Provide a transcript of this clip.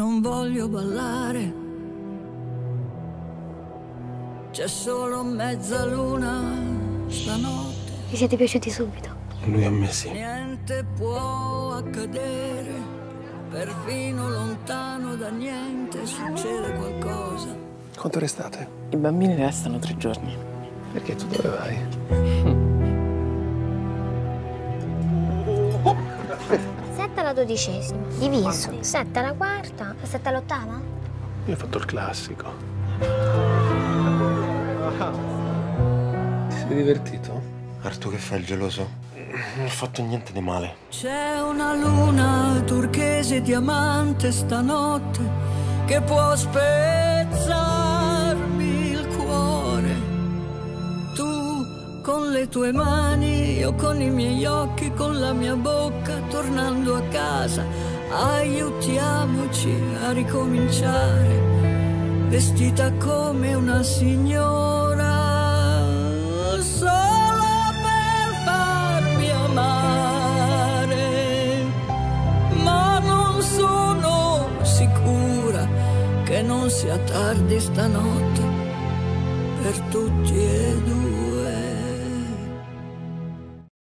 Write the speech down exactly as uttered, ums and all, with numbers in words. non voglio ballare, c'è solo mezza luna stanotte. Vi siete piaciuti subito? Lui a me sì. Niente può accadere, perfino lontano da niente succede qualcosa. Quanto restate? I bambini restano tre giorni. Perché tu dove vai? sette alla dodicesima, diviso, sette alla quarta, sette all'ottava? Io ho fatto il classico. Ti sei divertito? Artù, che fai il geloso? Non ho fatto niente di male. C'è una luna turchese diamante stanotte che può spezzarmi il cuore. Tu con le tue mani, io con i miei occhi, con la mia bocca, tornando a casa, aiutiamoci a ricominciare, vestita come una signora. So che non sia tardi stanotte per tutti e due.